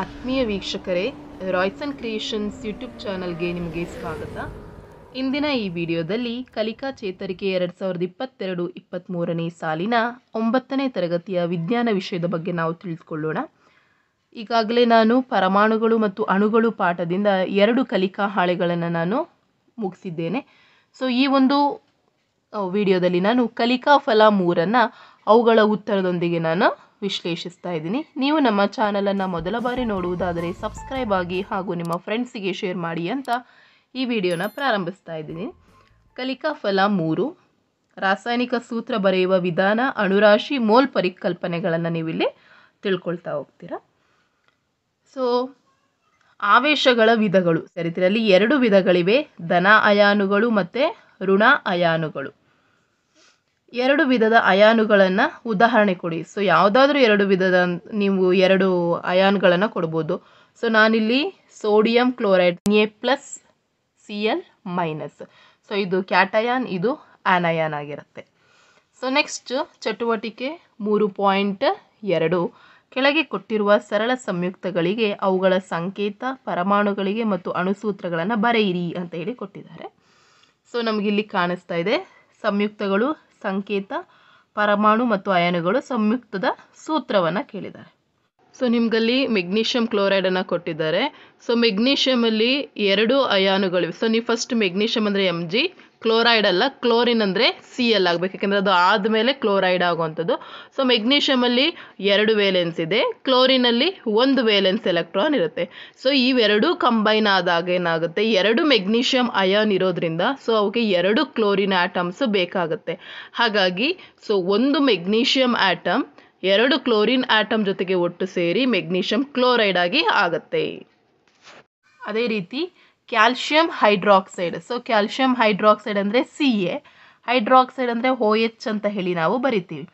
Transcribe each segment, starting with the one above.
ಆತ್ಮೀಯ ವೀಕ್ಷಕರೇ, Royson creations YouTube ಚಾನಲ್ಗೆ ನಿಮಗೆ ಸ್ವಾಗತ. ಇಂದಿನ ಈ ವಿಡಿಯೋದಲ್ಲಿ ಕಲಿಕಾ ಚೇತರಿಕೆ 2022-23 ಸಾಲಿನ 9ನೇ ತರಗತಿಯ ವಿಜ್ಞಾನ ವಿಷಯದ ಬಗ್ಗೆ ನಾವು ತಿಳಿದುಕೊಳ್ಳೋಣ. ಈಗಾಗಲೇ ನಾನು ಪರಮಾಣುಗಳು ಮತ್ತು ಅಣುಗಳು ಪಾಠದಿಂದ 2 ಕಲಿಕಾ ಹಾಳೆಗಳನ್ನು ನಾನು ಮುಗಿಸಿದ್ದೇನೆ. ಸೊ ಈ ಒಂದು ವಿಡಿಯೋದಲ್ಲಿ ನಾನು ಕಲಿಕಾ ಫಲ 3 ಅವುಗಳ ಉತ್ತರದೊಂದಿಗೆ ನಾನು ವಿಶ್ಲೇಷಿಸ್ತಾ ಇದ್ದೀನಿ. ನೀವು ನಮ್ಮ ಚಾನಲನ್ನು ಮೊದಲ ಬಾರಿ ನೋಡುವುದಾದರೆ ಸಬ್ಸ್ಕ್ರೈಬ್ ಆಗಿ ಹಾಗೂ ನಿಮ್ಮ ಫ್ರೆಂಡ್ಸಿಗೆ ಶೇರ್ ಮಾಡಿ ಅಂತ ಈ ವಿಡಿಯೋನ ಪ್ರಾರಂಭಿಸ್ತಾ ಇದ್ದೀನಿ. ಕಲಿಕಾ ಫಲ 3 ರಾಸಾಯನಿಕ ಸೂತ್ರ ಬರೆಯುವ ವಿಧಾನ, ಅಣುರಾಶಿ, ಮೋಲ್ ಪರಿಕಲ್ಪನೆಗಳನ್ನು ನೀವಿಲ್ಲಿ ತಿಳ್ಕೊಳ್ತಾ ಹೋಗ್ತೀರಾ. ಸೊ ಆವೇಶಗಳ ವಿಧಗಳು ಇದರಲ್ಲಿ 2 ವಿಧಗಳಿವೆ, ಧನ ಅಯಾನುಗಳು ಮತ್ತು ಋಣ ಅಯಾನುಗಳು. 2 ವಿಧದ ಅಯಾನುಗಳನ್ನು ಉದಾಹರಣೆ ಕೊಡಿ. ಸೊ ಯಾವುದಾದ್ರೂ 2 ವಿಧದ ನೀವು 2 ಅಯಾನುಗಳನ್ನು ಕೊಡ್ಬೋದು. ಸೊ ನಾನಿಲ್ಲಿ ಸೋಡಿಯಂ ಕ್ಲೋರೈಡ್ Na+Cl-. ಸೊ ಇದು ಕ್ಯಾಟಯಾನ್, ಇದು ಆನಯಾನ್ ಆಗಿರುತ್ತೆ. ಸೊ ನೆಕ್ಸ್ಟ್ ಚಟುವಟಿಕೆ 3.2 ಕೆಳಗೆ ಕೊಟ್ಟಿರುವ ಸರಳ ಸಂಯುಕ್ತಗಳಿಗೆ, ಅವುಗಳ ಸಂಕೇತ, ಪರಮಾಣುಗಳಿಗೆ ಮತ್ತು ಅಣುಸೂತ್ರಗಳನ್ನು ಬರೆಯಿರಿ ಅಂತ ಹೇಳಿ ಕೊಟ್ಟಿದ್ದಾರೆ. ಸೊ ನಮಗಿಲ್ಲಿ ಕಾಣಿಸ್ತಾ ಇದೆ ಸಂಯುಕ್ತಗಳು, ಸಂಕೇತ, ಪರಮಾಣು ಮತ್ತು ಅಯಾನುಗಳು. ಸಂಯುಕ್ತದ ಸೂತ್ರವನ್ನು ಕೇಳಿದ್ದಾರೆ. ಸೊ ನಿಮಗಲ್ಲಿ ಮೆಗ್ನೀಷಿಯಂ ಕ್ಲೋರೈಡನ್ನು ಕೊಟ್ಟಿದ್ದಾರೆ. ಸೊ ಮೆಗ್ನೀಷಿಯಮಲ್ಲಿ 2 ಅಯಾನುಗಳಿವೆ. ಸೊ ನೀವು ಫಸ್ಟ್ ಮೆಗ್ನೀಷಿಯಮ್ ಅಂದರೆ Mg, ಕ್ಲೋರೈಡ್ ಅಲ್ಲ, ಕ್ಲೋರಿನ್ ಅಂದರೆ Cl ಆಗಬೇಕು, ಯಾಕೆಂದರೆ ಅದು ಆದಮೇಲೆ ಕ್ಲೋರೈಡ್ ಆಗುವಂಥದ್ದು. ಸೊ ಮೆಗ್ನೀಷಿಯಮಲ್ಲಿ 2 ವೇಲೆನ್ಸ್ ಇದೆ, ಕ್ಲೋರಿನಲ್ಲಿ 1 ವೇಲೆನ್ಸ್ ಎಲೆಕ್ಟ್ರಾನ್ ಇರುತ್ತೆ. ಸೊ ಇವೆರಡೂ ಕಂಬೈನ್ ಆದಾಗ ಏನಾಗುತ್ತೆ, 2 ಮೆಗ್ನೀಷಿಯಮ್ ಅಯಾನ್ ಇರೋದ್ರಿಂದ ಸೊ ಅವಕ್ಕೆ 2 ಕ್ಲೋರಿನ್ ಆಟಮ್ಸ್ ಬೇಕಾಗುತ್ತೆ. ಹಾಗಾಗಿ so 1 magnesium atom 2 chlorine atom ಜೊತೆಗೆ ಒಟ್ಟು ಸೇರಿ ಮೆಗ್ನೀಷಿಯಮ್ ಕ್ಲೋರೈಡ್ ಆಗಿ ಆಗುತ್ತೆ. ಅದೇ ರೀತಿ calcium hydroxide. So calcium hydroxide ಅಂದರೆ Ca, ಹೈಡ್ರಾಕ್ಸೈಡ್ ಅಂದರೆ OH ಅಂತ ಹೇಳಿ ನಾವು ಬರಿತೀವಿ.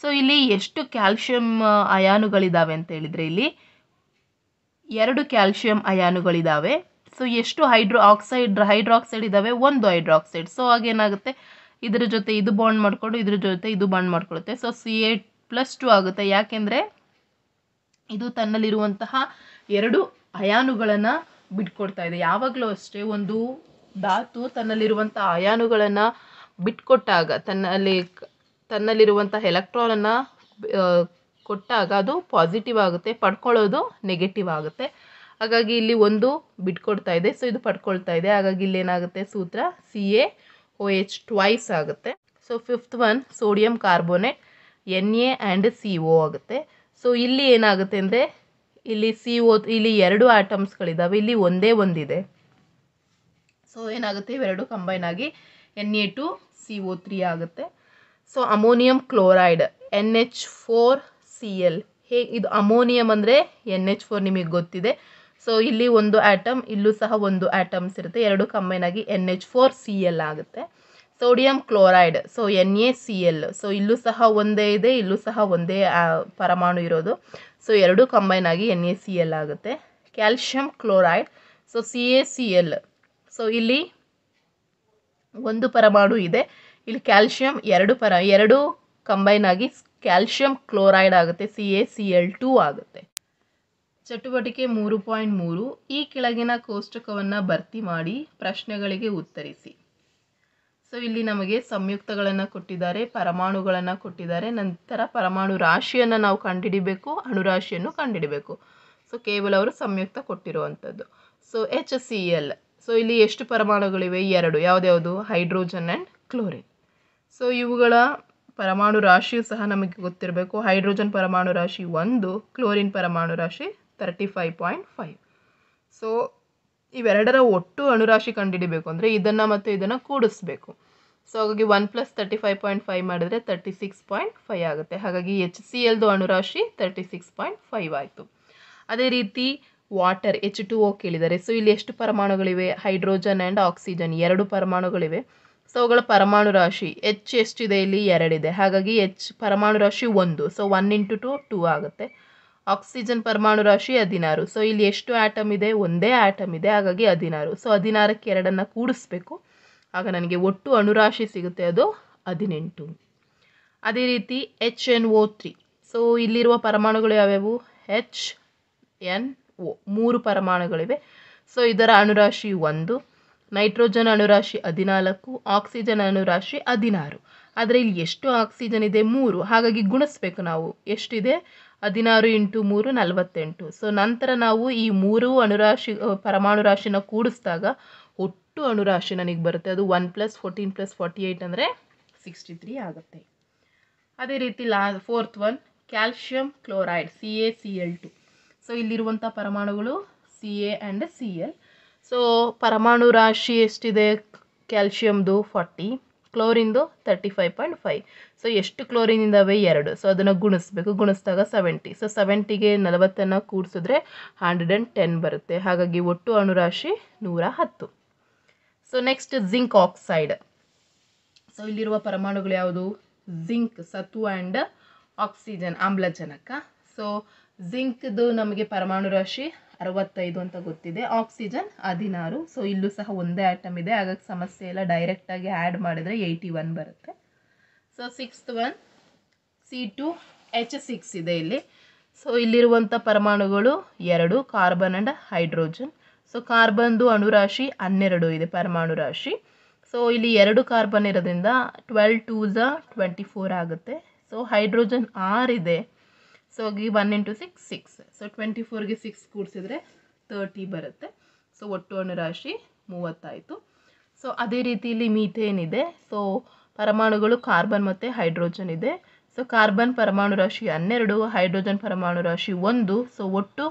ಸೊ ಇಲ್ಲಿ ಎಷ್ಟು ಕ್ಯಾಲ್ಷಿಯಂ ಅಯಾನುಗಳಿದ್ದಾವೆ ಅಂತ ಹೇಳಿದರೆ ಇಲ್ಲಿ 2 ಕ್ಯಾಲ್ಷಿಯಂ ಅಯಾನುಗಳಿದ್ದಾವೆ. ಸೊ ಎಷ್ಟು ಹೈಡ್ರಾಕ್ಸೈಡ್ ಇದ್ದಾವೆ? 1 ಹೈಡ್ರಾಕ್ಸೈಡ್. ಸೊ ಹಾಗೇನಾಗುತ್ತೆ, ಇದರ ಜೊತೆ ಇದು ಬಾಂಡ್ ಮಾಡಿಕೊಂಡು ಇದ್ರ ಜೊತೆ ಇದು ಬಾಂಡ್ ಮಾಡಿಕೊಳ್ಳುತ್ತೆ. ಸೊ Ca+2 ಆಗುತ್ತೆ, ಯಾಕೆಂದರೆ ಇದು ತನ್ನಲ್ಲಿರುವಂತಹ 2 ಅಯಾನುಗಳನ್ನು ಬಿಟ್ಕೊಡ್ತಾ ಇದೆ. ಯಾವಾಗಲೂ ಅಷ್ಟೇ ಒಂದು ಧಾತು ತನ್ನಲ್ಲಿರುವಂಥ ಅಯಾನುಗಳನ್ನು ಬಿಟ್ಕೊಟ್ಟಾಗ, ತನ್ನಲ್ಲಿರುವಂಥ ಎಲೆಕ್ಟ್ರಾನನ್ನು ಕೊಟ್ಟಾಗ ಅದು ಪಾಸಿಟಿವ್ ಆಗುತ್ತೆ, ಪಡ್ಕೊಳ್ಳೋದು ನೆಗೆಟಿವ್ ಆಗುತ್ತೆ. ಹಾಗಾಗಿ ಇಲ್ಲಿ 1 ಬಿಟ್ಕೊಡ್ತಾ ಇದೆ, ಸೊ ಇದು ಪಡ್ಕೊಳ್ತಾ ಇದೆ. ಹಾಗಾಗಿ ಇಲ್ಲಿ ಏನಾಗುತ್ತೆ, ಸೂತ್ರ CaOH ಟ್ವೈಸ್ ಆಗುತ್ತೆ. So 5th sodium carbonate Na and CO ಆಗುತ್ತೆ. ಸೊ ಇಲ್ಲಿ ಏನಾಗುತ್ತೆ ಅಂದರೆ ಇಲ್ಲಿ ಇಲ್ಲಿ 2 ಆಟಮ್ಸ್ಗಳಿದ್ದಾವೆ, ಇಲ್ಲಿ ಒಂದೇ ಒಂದಿದೆ. ಸೊ ಏನಾಗುತ್ತೆ, ಇವೆರಡು ಕಂಬೈನ್ ಆಗಿ Na2CO3 ಆಗುತ್ತೆ. So ammonium chloride NH4Cl. ಇದು ಅಮೋನಿಯಂ ಅಂದರೆ NH4 ನಿಮಗೆ ಗೊತ್ತಿದೆ. ಸೊ ಇಲ್ಲಿ 1 ಆಟಮ್, ಇಲ್ಲೂ ಸಹ 1 ಆಟಮ್ಸ್ ಇರುತ್ತೆ, 2 ಕಂಬೈನ್ ಆಗಿ NH4Cl ಆಗುತ್ತೆ. Sodium chloride so NaCl. So ಇಲ್ಲೂ ಸಹ ಒಂದೇ ಇದೆ, ಇಲ್ಲೂ ಸಹ ಒಂದೇ ಪರಮಾಣು ಇರೋದು. ಸೊ 2 ಕಂಬೈನ್ ಆಗಿ NaCl ಆಗುತ್ತೆ. Calcium chloride so CaCl. So ಇಲ್ಲಿ 1 ಪರಮಾಣು ಇದೆ, ಇಲ್ಲಿ ಕ್ಯಾಲ್ಷಿಯಂ 2 ಕಂಬೈನ್ ಆಗಿ ಕ್ಯಾಲ್ಷಿಯಂ ಕ್ಲೋರೈಡ್ ಆಗುತ್ತೆ, CaCl2 ಆಗುತ್ತೆ. ಚಟುವಟಿಕೆ 3.3 ಈ ಕೆಳಗಿನ ಕೋಷ್ಟಕವನ್ನು ಭರ್ತಿ ಮಾಡಿ ಪ್ರಶ್ನೆಗಳಿಗೆ ಉತ್ತರಿಸಿ. ಸೊ ಇಲ್ಲಿ ನಮಗೆ ಸಂಯುಕ್ತಗಳನ್ನು ಕೊಟ್ಟಿದ್ದಾರೆ, ಪರಮಾಣುಗಳನ್ನು ಕೊಟ್ಟಿದ್ದಾರೆ, ನಂತರ ಪರಮಾಣು ರಾಶಿಯನ್ನು ನಾವು ಕಂಡುಹಿಡಿಬೇಕು, ಅಣುರಾಶಿಯನ್ನು ಕಂಡುಹಿಡಿಬೇಕು. ಸೊ ಕೇವಲ ಅವರು ಸಂಯುಕ್ತ ಕೊಟ್ಟಿರುವಂಥದ್ದು. So HCl. ಸೊ ಇಲ್ಲಿ ಎಷ್ಟು ಪರಮಾಣುಗಳಿವೆ? 2. ಯಾವುದ್ಯಾವುದು? Hydrogen and chlorine. ಸೊ ಇವುಗಳ ಪರಮಾಣು ರಾಶಿಯು ಸಹ ನಮಗೆ ಗೊತ್ತಿರಬೇಕು. ಹೈಡ್ರೋಜನ್ ಪರಮಾಣು ರಾಶಿ 1, ಕ್ಲೋರಿನ್ ಪರಮಾಣು ರಾಶಿ 35.5. ಸೊ ಇವೆರಡರ ಒಟ್ಟು ಅಣುರಾಶಿ ಕಂಡುಹಿಡಿಬೇಕು ಅಂದರೆ ಇದನ್ನು ಮತ್ತು ಇದನ್ನು ಕೂಡಿಸ್ಬೇಕು. ಸೊ ಹಾಗಾಗಿ 1 + 35.5 ಮಾಡಿದರೆ 36.5 ಆಗುತ್ತೆ. ಹಾಗಾಗಿ HClದು ಅಣುರಾಶಿ 36.5 ಆಯಿತು. ಅದೇ ರೀತಿ ವಾಟರ್ H2O ಕೇಳಿದ್ದಾರೆ. ಸೊ ಇಲ್ಲಿ ಎಷ್ಟು ಪರಮಾಣುಗಳಿವೆ? ಹೈಡ್ರೋಜನ್ ಆ್ಯಂಡ್ ಆಕ್ಸಿಜನ್ 2 ಪರಮಾಣುಗಳಿವೆ. ಸೊ ಅವುಗಳ ಪರಮಾಣು ರಾಶಿ H ಎಷ್ಟಿದೆ? ಇಲ್ಲಿ 2 ಇದೆ. ಹಾಗಾಗಿ H ಪರಮಾಣು ರಾಶಿ 1. ಸೊ 1 × 2 ಆಗುತ್ತೆ. ಆಕ್ಸಿಜನ್ ಪರಮಾಣು ರಾಶಿ 16. ಸೊ ಇಲ್ಲಿ ಎಷ್ಟು ಆಟಮ್ ಇದೆ? ಒಂದೇ ಆಟಮ್ ಇದೆ, ಹಾಗಾಗಿ 16. ಸೊ 16ಕ್ಕೆ 2 ಕೂಡಿಸ್ಬೇಕು, ಆಗ ನನಗೆ ಒಟ್ಟು ಅಣುರಾಶಿ ಸಿಗುತ್ತೆ, ಅದು 18. ಅದೇ ರೀತಿ HNO3. ಸೊ ಇಲ್ಲಿರುವ ಪರಮಾಣುಗಳು ಯಾವ್ಯಾವು? H, N, ಮೂರು ಪರಮಾಣುಗಳಿವೆ. ಸೊ ಇದರ ಅಣುರಾಶಿ 1, ನೈಟ್ರೋಜನ್ ಅಣುರಾಶಿ 14, ಆಕ್ಸಿಜನ್ ಅಣುರಾಶಿ 16. ಆದರೆ ಇಲ್ಲಿ ಎಷ್ಟು ಆಕ್ಸಿಜನ್ ಇದೆ? 3. ಹಾಗಾಗಿ ಗುಣಿಸ್ಬೇಕು ನಾವು. ಎಷ್ಟಿದೆ? 16 × 3 = 48. ಸೊ ನಂತರ ನಾವು ಈ 3 ಅಣುರಾಶಿ ಪರಮಾಣು ರಾಶಿನ ಕೂಡಿಸಿದಾಗ ಒಟ್ಟು ಅಣುರಾಶಿ ನನಗೆ ಬರುತ್ತೆ. ಅದು 1 + 14 + 48 ಅಂದರೆ 63 ಆಗುತ್ತೆ. ಅದೇ ರೀತಿ fourth one calcium chloride CaCl2. So ಇಲ್ಲಿರುವಂಥ ಪರಮಾಣುಗಳು Ca and Cl. ಸೊ ಪರಮಾಣು ರಾಶಿ ಎಷ್ಟಿದೆ? ಕ್ಯಾಲ್ಷಿಯಮ್ದು 40, ಕ್ಲೋರಿಂದು 35.5. ಸೊ ಎಷ್ಟು ಕ್ಲೋರಿನ್ ಇದ್ದಾವೆ? 2. ಸೊ ಅದನ್ನು ಗುಣಿಸ್ಬೇಕು. ಗುಣಿಸಿದಾಗ 70. ಸೊ 70 ಗೆ 40 ಕೂಡಿಸಿದ್ರೆ 110 ಬರುತ್ತೆ. ಹಾಗಾಗಿ ಒಟ್ಟು ಅಣುರಾಶಿ 110. So next zinc oxide. So ಇಲ್ಲಿರುವ ಪರಮಾಣುಗಳು ಯಾವುದು? ಜಿಂಕ್, ಸತ್ವ ಆ್ಯಂಡ್ ಆಕ್ಸಿಜನ್, ಆಮ್ಲಜನಕ. ಸೊ ಜಿಂಕ್ದು ನಮಗೆ ಪರಮಾಣು ರಾಶಿ 65 ಅಂತ ಗೊತ್ತಿದೆ. ಆಕ್ಸಿಜನ್ 16. ಸೊ ಇಲ್ಲೂ ಸಹ ಒಂದೇ ಆಟಮ್ ಇದೆ, ಹಾಗಾಗಿ ಸಮಸ್ಯೆ ಇಲ್ಲ. ಡೈರೆಕ್ಟಾಗಿ ಆ್ಯಡ್ ಮಾಡಿದರೆ 81 ಬರುತ್ತೆ. ಸೊ ಸಿಕ್ಸ್ತ್ ಒನ್ C2H6 ಇದೆ ಇಲ್ಲಿ. ಸೊ ಇಲ್ಲಿರುವಂಥ ಪರಮಾಣುಗಳು 2, ಕಾರ್ಬನ್ ಆ್ಯಂಡ್ ಹೈಡ್ರೋಜನ್. ಸೊ ಕಾರ್ಬನ್ದು ಅಣುರಾಶಿ 12 ಇದೆ ಪರಮಾಣು ರಾಶಿ. ಸೊ ಇಲ್ಲಿ 2 ಕಾರ್ಬನ್ ಇರೋದ್ರಿಂದ 12 × 2 = 24 ಆಗುತ್ತೆ. ಸೊ ಹೈಡ್ರೋಜನ್ 6 ಇದೆ. ಸೊ 1 × 6 = 6. ಸೊ 24 ಗೆ 6 ಕೂಡಿಸಿದ್ರೆ 30 ಬರುತ್ತೆ. ಸೊ ಒಟ್ಟು ಅಣುರಾಶಿ 30 ಆಯಿತು. ಸೊ ಅದೇ ರೀತಿ ಇಲ್ಲಿ ಮೀಥೇನ್ ಇದೆ. ಸೊ ಪರಮಾಣುಗಳು ಕಾರ್ಬನ್ ಮತ್ತು ಹೈಡ್ರೋಜನ್ ಇದೆ. ಸೊ ಕಾರ್ಬನ್ ಪರಮಾಣು ರಾಶಿ 12, ಹೈಡ್ರೋಜನ್ ಪರಮಾಣು ರಾಶಿ 1. ಸೊ ಒಟ್ಟು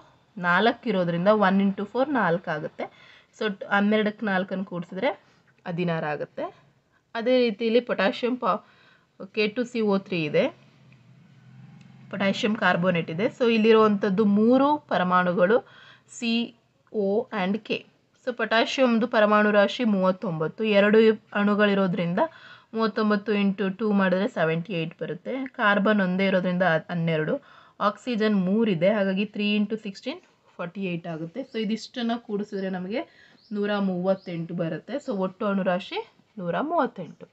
4 ಇರೋದ್ರಿಂದ 1 × 4 = 4 ಆಗುತ್ತೆ. ಸೊ 12 ಕ್ಕೆ 4 ಕೂಡಿಸಿದ್ರೆ 16 ಆಗುತ್ತೆ. ಅದೇ ರೀತಿ ಇಲ್ಲಿ ಪೊಟ್ಯಾಷಿಯಂ K2CO3 ಇದೆ, ಪೊಟ್ಯಾಷಿಯಂ ಕಾರ್ಬೋನೇಟ್ ಇದೆ. ಸೊ ಇಲ್ಲಿರುವಂಥದ್ದು 3 ಪರಮಾಣುಗಳು CO and K. ಸೊ ಪೊಟ್ಯಾಷಿಯಮ್ದು ಪರಮಾಣು ರಾಶಿ 39, 2 ಅಣುಗಳಿರೋದ್ರಿಂದ 39 × 2 ಮಾಡಿದ್ರೆ 78 ಬರುತ್ತೆ. ಕಾರ್ಬನ್ ಒಂದೇ ಇರೋದ್ರಿಂದ 12, ಆಕ್ಸಿಜನ್ 3 ಇದೆ. ಹಾಗಾಗಿ 3 × 16 = 48 ಆಗುತ್ತೆ. ಸೊ ಇದಿಷ್ಟನ್ನು ಕೂಡಿಸಿದ್ರೆ ನಮಗೆ 138 ಬರುತ್ತೆ. ಸೊ ಒಟ್ಟು ಅಣುರಾಶಿ 138.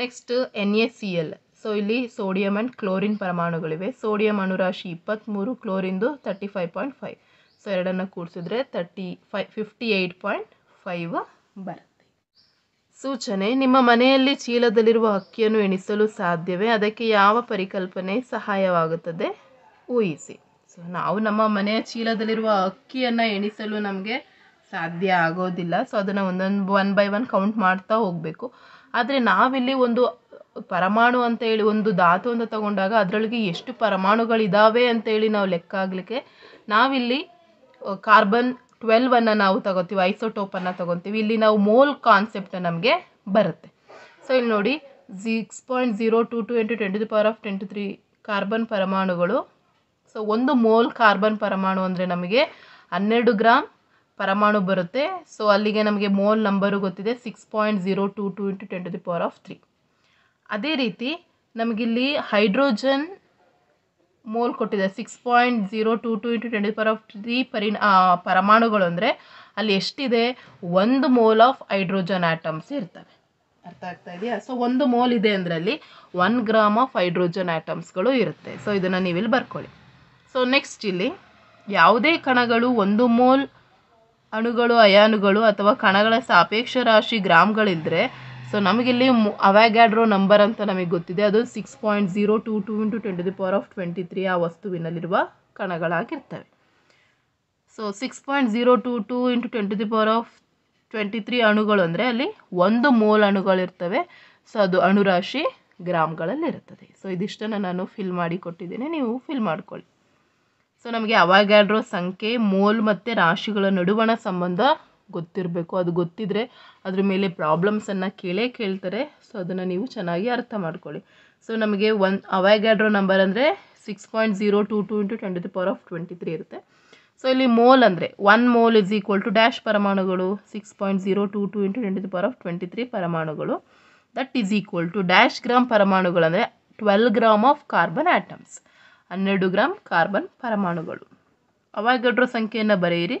Next NaCl. ಸೊ ಇಲ್ಲಿ ಸೋಡಿಯಂ ಆ್ಯಂಡ್ ಕ್ಲೋರಿನ್ ಪರಮಾಣುಗಳಿವೆ. ಸೋಡಿಯಂ ಅಣುರಾಶಿ 23, ಕ್ಲೋರಿಂದು 35.5. ಸೊ 2 ಕೂಡಿಸಿದ್ರೆ 58.5 ಬರುತ್ತೆ. ಸೂಚನೆ: ನಿಮ್ಮ ಮನೆಯಲ್ಲಿ ಚೀಲದಲ್ಲಿರುವ ಅಕ್ಕಿಯನ್ನು ಎಣಿಸಲು ಸಾಧ್ಯವೇ? ಅದಕ್ಕೆ ಯಾವ ಪರಿಕಲ್ಪನೆ ಸಹಾಯವಾಗುತ್ತದೆ? ಊಹಿಸಿ. ಸೊ ನಾವು ನಮ್ಮ ಮನೆಯ ಚೀಲದಲ್ಲಿರುವ ಅಕ್ಕಿಯನ್ನು ಎಣಿಸಲು ನಮಗೆ ಸಾಧ್ಯ ಆಗೋದಿಲ್ಲ. ಸೊ ಅದನ್ನು ಒನ್ ಬೈ ಒನ್ ಕೌಂಟ್ ಮಾಡ್ತಾ ಹೋಗಬೇಕು. ಆದರೆ ನಾವಿಲ್ಲಿ ಒಂದು ಪರಮಾಣು ಅಂತ ಹೇಳಿ ಒಂದು ಧಾತು ಅಂತ ತಗೊಂಡಾಗ ಅದರೊಳಗೆ ಎಷ್ಟು ಪರಮಾಣುಗಳಿದ್ದಾವೆ ಅಂತೇಳಿ ನಾವು ಲೆಕ್ಕ ಆಗಲಿಕ್ಕೆ ನಾವಿಲ್ಲಿ ಕಾರ್ಬನ್ 12 ನಾವು ತಗೋತೀವಿ, ಐಸೋಟೋಪನ್ನು ತಗೊತೀವಿ. ಇಲ್ಲಿ ನಾವು ಮೋಲ್ ಕಾನ್ಸೆಪ್ಟ್ ನಮಗೆ ಬರುತ್ತೆ. ಸೊ ಇಲ್ಲಿ ನೋಡಿ 6.022 × 10⁻³ ಕಾರ್ಬನ್ ಪರಮಾಣುಗಳು. ಸೊ 1 ಮೋಲ್ ಕಾರ್ಬನ್ ಪರಮಾಣು ಅಂದರೆ ನಮಗೆ 12 ಗ್ರಾಂ ಪರಮಾಣು ಬರುತ್ತೆ. ಸೊ ಅಲ್ಲಿಗೆ ನಮಗೆ ಮೋಲ್ ನಂಬರು ಗೊತ್ತಿದೆ, 6.022 × 10⁻³. ಅದೇ ರೀತಿ ನಮಗಿಲ್ಲಿ ಹೈಡ್ರೋಜನ್ ಮೋಲ್ ಕೊಟ್ಟಿದೆ, 6.022 × 10⁻³ ಪರಮಾಣುಗಳು ಅಂದರೆ ಅಲ್ಲಿ ಎಷ್ಟಿದೆ? 1 ಮೋಲ್ ಆಫ್ ಹೈಡ್ರೋಜನ್ ಆಟಮ್ಸ್ ಇರ್ತವೆ. ಅರ್ಥ ಆಗ್ತಾ ಇದೆಯಾ? ಸೊ 1 ಮೋಲ್ ಇದೆ ಅಂದರೆ ಅಲ್ಲಿ 1 ಗ್ರಾಮ್ ಆಫ್ ಹೈಡ್ರೋಜನ್ ಆಟಮ್ಸ್ಗಳು ಇರುತ್ತೆ. ಸೊ ಇದನ್ನು ನೀವಿಲ್ಲಿ ಬರ್ಕೊಳ್ಳಿ. ಸೊ ನೆಕ್ಸ್ಟ್ ಇಲ್ಲಿ ಯಾವುದೇ ಕಣಗಳು 1 ಮೋಲ್ ಅಣುಗಳು, ಅಯಾನುಗಳು ಅಥವಾ ಕಣಗಳ ಸಾಪೇಕ್ಷ ರಾಶಿ ಗ್ರಾಮ್ಗಳಿದ್ದರೆ ಸೊ ನಮಗಿಲ್ಲಿ ಅವಗ್ಯಾಡ್ರೋ ನಂಬರ್ ಅಂತ ನಮಗೆ ಗೊತ್ತಿದೆ. ಅದು 6.022 × 10⁻³ ಆ ವಸ್ತುವಿನಲ್ಲಿರುವ ಕಣಗಳಾಗಿರ್ತವೆ. ಸೊ 6.022 × 10⁻³ ಅಣುಗಳು ಅಂದರೆ ಅಲ್ಲಿ 1 ಮೋಲ್ ಅಣುಗಳಿರ್ತವೆ. ಸೊ ಅದು ಅಣುರಾಶಿ ಗ್ರಾಮ್ಗಳಲ್ಲಿರ್ತದೆ. ಸೊ ಇದಿಷ್ಟನ್ನು ನಾನು ಫಿಲ್ ಮಾಡಿ ಕೊಟ್ಟಿದ್ದೀನಿ, ನೀವು ಫಿಲ್ ಮಾಡ್ಕೊಳ್ಳಿ. ಸೊ ನಮಗೆ ಅವಗ್ಯಾಡ್ರೋ ಸಂಖ್ಯೆ, ಮೋಲ್ ಮತ್ತು ರಾಶಿಗಳ ನಡುವಣ ಸಂಬಂಧ ಗೊತ್ತಿರಬೇಕು. ಅದು ಗೊತ್ತಿದ್ದರೆ ಅದ್ರ ಮೇಲೆ ಪ್ರಾಬ್ಲಮ್ಸನ್ನು ಕೇಳ್ತಾರೆ. ಸೊ ಅದನ್ನು ನೀವು ಚೆನ್ನಾಗಿ ಅರ್ಥ ಮಾಡ್ಕೊಳ್ಳಿ. ಸೊ ನಮಗೆ ಅವಗ್ಯಾಡ್ರೋ ನಂಬರ್ ಅಂದರೆ 6.022 × 10⁻23 ಇರುತ್ತೆ. ಸೊ ಇಲ್ಲಿ ಮೋಲ್ ಅಂದರೆ 1 ಮೋಲ್ = ಡ್ಯಾಶ್ ಪರಮಾಣುಗಳು, 6.022 × 10⁻23 ಪರಮಾಣುಗಳು. That is equal to dash gram ಪರಮಾಣುಗಳಂದರೆ 12 gram of carbon atoms, 12 gram carbon ಪರಮಾಣುಗಳು. ಅವಗ್ಯಾಡ್ರೋ ಸಂಖ್ಯೆಯನ್ನು ಬರೆಯಿರಿ.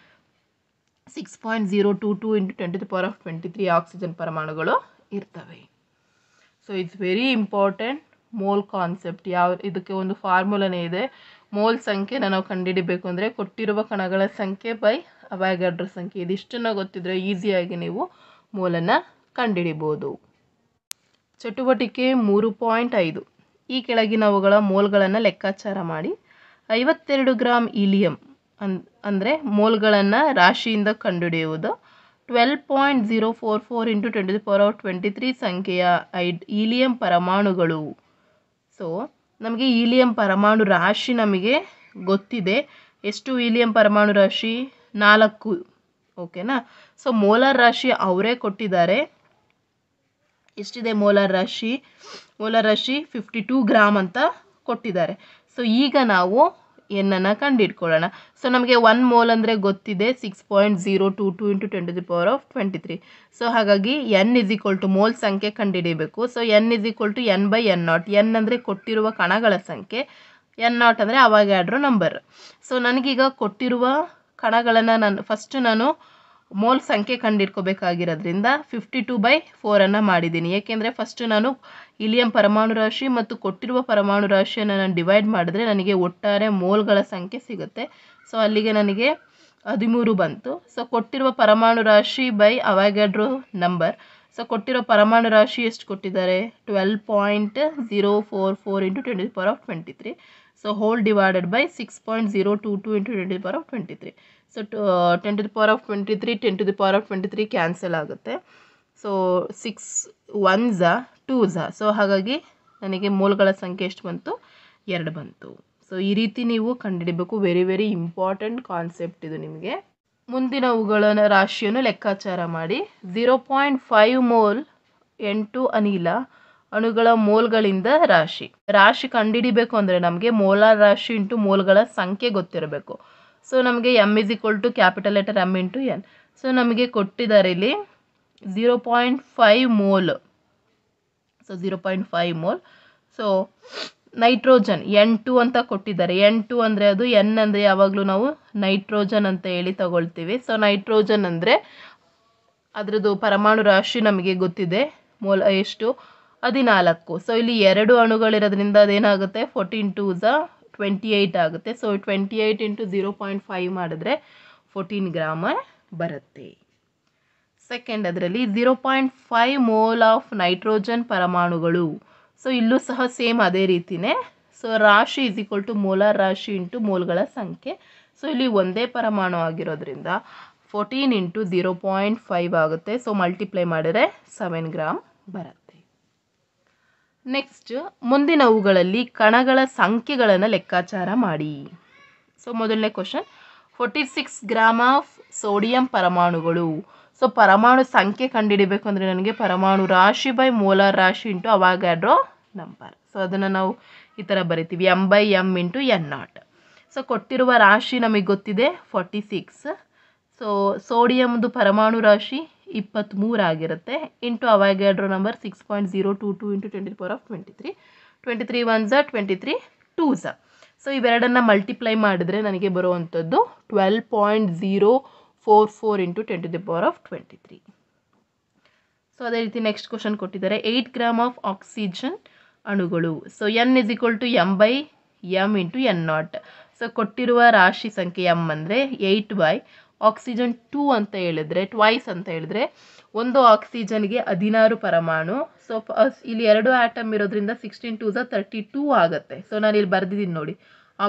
6.022 × 10⁻³ oxygen ಪರಮಾಣುಗಳು ಇರ್ತವೆ. So it's very important mole concept. ಯಾವ ಇದಕ್ಕೆ ಒಂದು ಫಾರ್ಮುಲಾನೇ ಇದೆ. ಮೋಲ್ ಸಂಖ್ಯೆನ ನಾವು ಕಂಡುಹಿಡಿಬೇಕು ಅಂದರೆ ಕೊಟ್ಟಿರುವ ಕಣಗಳ ಸಂಖ್ಯೆ ಬೈ ಅವೊಗಡ್ರೋ ಸಂಖ್ಯೆ. ಇದಿಷ್ಟನ್ನ ಗೊತ್ತಿದ್ರೆ ಈಸಿಯಾಗಿ ನೀವು ಮೋಲನ್ನು ಕಂಡುಹಿಡಿಬಹುದು. ಚಟುವಟಿಕೆ 3.5 ಈ ಕೆಳಗಿನವುಗಳ ಮೋಲ್ಗಳನ್ನು ಲೆಕ್ಕಾಚಾರ ಮಾಡಿ. 52 ಗ್ರಾಂ ಹೀಲಿಯಂ ಅಂದರೆ ಮೋಲ್ಗಳನ್ನು ರಾಶಿಯಿಂದ ಕಂಡುಹಿಡಿಯುವುದು. 12.044 × 10⁻23 ಸಂಖ್ಯೆಯ ಹೀಲಿಯಂ ಪರಮಾಣುಗಳು. ಸೊ ನಮಗೆ ಹೀಲಿಯಂ ಪರಮಾಣು ರಾಶಿ ನಮಗೆ ಗೊತ್ತಿದೆ. ಎಷ್ಟು ಹೀಲಿಯಂ ಪರಮಾಣು ರಾಶಿ? 4. ಓಕೆನಾ. ಸೊ ಮೋಲಾರ್ ರಾಶಿ ಅವರೇ ಕೊಟ್ಟಿದ್ದಾರೆ. ಎಷ್ಟಿದೆ ಮೋಲಾರ್ ರಾಶಿ? 52 ಗ್ರಾಂ ಅಂತ ಕೊಟ್ಟಿದ್ದಾರೆ. ಸೊ ಈಗ ನಾವು ಏನನ್ನು ಕಂಡುಹಿಡ್ಕೊಳ್ಳೋಣ. ಸೊ ನಮಗೆ 1 mole ಅಂದರೆ ಗೊತ್ತಿದೆ, 6.022 × 10⁻23. ಸೊ ಹಾಗಾಗಿ n ಮೋಲ್ ಸಂಖ್ಯೆ ಕಂಡುಹಿಡಿಯಬೇಕು. So n n/n0. n ಅಂದರೆ ಕೊಟ್ಟಿರುವ ಕಣಗಳ ಸಂಖ್ಯೆ, n0 ಅಂದರೆ ಅವೊಗಡ್ರೋ ನಂಬರ್. ಸೊ ನನಗೀಗ ಕೊಟ್ಟಿರುವ ಕಣಗಳನ್ನು ನಾನು ಮೋಲ್ ಸಂಖ್ಯೆ ಕಂಡುಹಿಡ್ಕೋಬೇಕಾಗಿರೋದ್ರಿಂದ 52/4 ಮಾಡಿದ್ದೀನಿ. ಏಕೆಂದರೆ ಫಸ್ಟು ನಾನು ಹೀಲಿಯಂ ಪರಮಾಣು ರಾಶಿ ಮತ್ತು ಕೊಟ್ಟಿರುವ ಪರಮಾಣು ರಾಶಿಯನ್ನು ನಾನು ಡಿವೈಡ್ ಮಾಡಿದ್ರೆ ನನಗೆ ಒಟ್ಟಾರೆ ಮೋಲ್ಗಳ ಸಂಖ್ಯೆ ಸಿಗುತ್ತೆ. ಸೊ ಅಲ್ಲಿಗೆ ನನಗೆ 13 ಬಂತು. ಸೊ ಕೊಟ್ಟಿರುವ ಪರಮಾಣು ರಾಶಿ ಬೈ ಅವೊಗಡ್ರೋ ನಂಬರ್. ಸೊ ಕೊಟ್ಟಿರೋ ಪರಮಾಣು ರಾಶಿ ಎಷ್ಟು ಕೊಟ್ಟಿದ್ದಾರೆ? 12.044 × 10⁻23. So whole divided by 6.022 × 10⁻23. So 10⁻23 10⁻23 cancel ಆಗುತ್ತೆ. So 6 1s 2s. ಸೊ ಹಾಗಾಗಿ ನನಗೆ ಮೋಲ್ಗಳ ಸಂಖ್ಯೆ ಎಷ್ಟು ಬಂತು? 2 ಬಂತು. ಸೊ ಈ ರೀತಿ ನೀವು ಕಂಡುಹಿಡಬೇಕು. ವೆರಿ ವೆರಿ ಇಂಪಾರ್ಟೆಂಟ್ ಕಾನ್ಸೆಪ್ಟ್ ಇದು ನಿಮಗೆ. ಮುಂದಿನವುಗಳ ರಾಶಿಯನ್ನು ಲೆಕ್ಕಾಚಾರ ಮಾಡಿ. 0.5 mole N2 ಅನಿಲ ಅಣುಗಳ ಮೋಲ್ಗಳಿಂದ ರಾಶಿ. ಕಂಡುಹಿಡಿಬೇಕು ಅಂದರೆ ನಮಗೆ ಮೋಲಾರ್ ರಾಶಿ ಇಂಟು ಮೋಲ್ಗಳ ಸಂಖ್ಯೆ ಗೊತ್ತಿರಬೇಕು. ಸೊ ನಮಗೆ M = M✖N. ಸೊ ನಮಗೆ ಕೊಟ್ಟಿದ್ದಾರೆ ಇಲ್ಲಿ 0.5 mole. So 0.5 mole. So nitrogen N2 ಅಂತ ಕೊಟ್ಟಿದ್ದಾರೆ. N2 ಅಂದರೆ ಅದು N ಅಂದರೆ ಯಾವಾಗಲೂ ನಾವು ನೈಟ್ರೋಜನ್ ಅಂತ ಹೇಳಿ ತಗೊಳ್ತೀವಿ. ಸೊ ನೈಟ್ರೋಜನ್ ಅಂದರೆ ಅದರದ್ದು ಪರಮಾಣು ರಾಶಿ ನಮಗೆ ಗೊತ್ತಿದೆ. ಮೋಲ್ ಎಷ್ಟು? 14. ಸೊ ಇಲ್ಲಿ 2 ಅಣುಗಳಿರೋದ್ರಿಂದ ಅದೇನಾಗುತ್ತೆ? 14 2s 28 ಆಗುತ್ತೆ. ಸೊ 28 × 0.5 ಮಾಡಿದ್ರೆ 14 ಗ್ರಾಮ್ ಬರುತ್ತೆ. ಸೆಕೆಂಡ್, ಅದರಲ್ಲಿ 0.5 mole ಆಫ್ ನೈಟ್ರೋಜನ್ ಪರಮಾಣುಗಳು. ಸೊ ಇಲ್ಲೂ ಸಹ ಸೇಮ್ ಅದೇ ರೀತಿಯೇ. ಸೊ ರಾಶಿ = ಮೋಲಾರ್ ರಾಶಿ ಇಂಟು ಮೋಲ್ಗಳ ಸಂಖ್ಯೆ. ಸೊ ಇಲ್ಲಿ ಒಂದೇ ಪರಮಾಣು ಆಗಿರೋದ್ರಿಂದ 14 × 0.5 ಆಗುತ್ತೆ. ಸೊ ಮಲ್ಟಿಪ್ಲೈ ಮಾಡಿದರೆ 7 ಗ್ರಾಮ್ ಬರುತ್ತೆ. ನೆಕ್ಸ್ಟ್, ಮುಂದಿನವುಗಳಲ್ಲಿ ಕಣಗಳ ಸಂಖ್ಯೆಗಳನ್ನು ಲೆಕ್ಕಾಚಾರ ಮಾಡಿ. ಸೊ ಮೊದಲನೇ ಕ್ವಶನ್, 46 ಗ್ರಾಮ್ ಆಫ್ ಸೋಡಿಯಂ ಪರಮಾಣುಗಳು. ಸೊ ಪರಮಾಣು ಸಂಖ್ಯೆ ಕಂಡುಹಿಡಿಬೇಕು ಅಂದರೆ ನನಗೆ ಪರಮಾಣು ರಾಶಿ ಬೈ ಮೋಲಾರ್ ರಾಶಿ ಇಂಟು ಅವೊಗಡ್ರೋ ನಂಬರ್. ಸೊ ಅದನ್ನು ನಾವು ಈ ಥರ ಬರಿತೀವಿ, M/M × N0. ಸೊ ಕೊಟ್ಟಿರುವ ರಾಶಿ ನಮಗೆ ಗೊತ್ತಿದೆ 46. ಸೊ ಸೋಡಿಯಮ್ದು ಪರಮಾಣು ರಾಶಿ 23 ಆಗಿರುತ್ತೆ into Avogadro number 6.022 × 10⁻23. 23 1s 23 2s. So ಇವೆರಡನ್ನು ಮಲ್ಟಿಪ್ಲೈ ಮಾಡಿದರೆ ನನಗೆ ಬರುವಂಥದ್ದು 12.044 × 10⁻23. ಸೊ ಅದೇ ರೀತಿ ನೆಕ್ಸ್ಟ್ ಕ್ವಶನ್ ಕೊಟ್ಟಿದ್ದಾರೆ 8 ಗ್ರಾಮ್ ಆಫ್ ಆಕ್ಸಿಜನ್ ಅಣುಗಳು. So N = M/M × N0. So ಕೊಟ್ಟಿರುವ ರಾಶಿ ಸಂಖ್ಯೆ M ಅಂದರೆ 8 ಆಕ್ಸಿಜನ್ 2 ಅಂತ ಹೇಳಿದರೆ ಟ್ವೈಸ್ ಅಂತ ಹೇಳಿದರೆ ಒಂದು ಆಕ್ಸಿಜನ್ಗೆ 16 ಪರಮಾಣು. ಸೊ ಇಲ್ಲಿ 2 ಆಟಮ್ ಇರೋದ್ರಿಂದ 16 2s 32 ಆಗುತ್ತೆ. ಸೊ ನಾನು ಇಲ್ಲಿ ಬರೆದಿದ್ದೀನಿ ನೋಡಿ,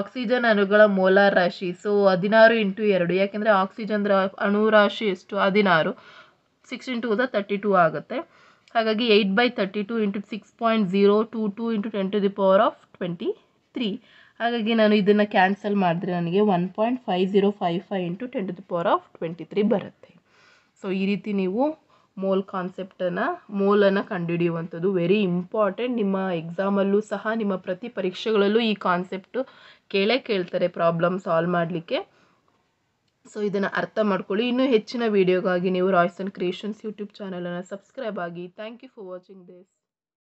ಆಕ್ಸಿಜನ್ ಅಣುಗಳ ಮೋಲಾರ್ ರಾಶಿ. ಸೊ 16 × 2 ಯಾಕೆಂದರೆ ಆಕ್ಸಿಜನ್ ಅಣು ರಾಶಿ ಎಷ್ಟು? 16. 16 2s 32 ಆಗುತ್ತೆ. ಹಾಗಾಗಿ 8/32 × 6.022 × 10⁻23. ಹಾಗಾಗಿ ನಾನು ಇದನ್ನು ಕ್ಯಾನ್ಸಲ್ ಮಾಡಿದ್ರೆ ನನಗೆ 1.5055 × 10⁻23 ಬರುತ್ತೆ. ಸೊ ಈ ರೀತಿ ನೀವು ಮೋಲನ್ನು ಕಂಡುಹಿಡಿಯುವಂಥದ್ದು ವೆರಿ ಇಂಪಾರ್ಟೆಂಟ್. ನಿಮ್ಮ ಎಕ್ಸಾಮಲ್ಲೂ ಸಹ, ನಿಮ್ಮ ಪ್ರತಿ ಪರೀಕ್ಷೆಗಳಲ್ಲೂ ಈ ಕಾನ್ಸೆಪ್ಟು ಕೇಳೇ ಕೇಳ್ತಾರೆ ಪ್ರಾಬ್ಲಮ್ ಸಾಲ್ವ್ ಮಾಡಲಿಕ್ಕೆ. So ಇದನ್ನ ಅರ್ಥ ಮಾಡ್ಕೊಳ್ಳಿ. ಇನ್ನೂ ಹೆಚ್ಚಿನ ವಿಡಿಯೋಗಾಗಿ ನೀವು ರಾಯ್ಸನ್ ಕ್ರಿಯೇಷನ್ಸ್ YouTube ಚಾನೆಲ್ ಅನ್ನು ಸಬ್ಸ್ಕ್ರೈಬ್ ಆಗಿ. Thank you for watching this.